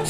Ha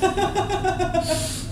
ha ha ha ha ha!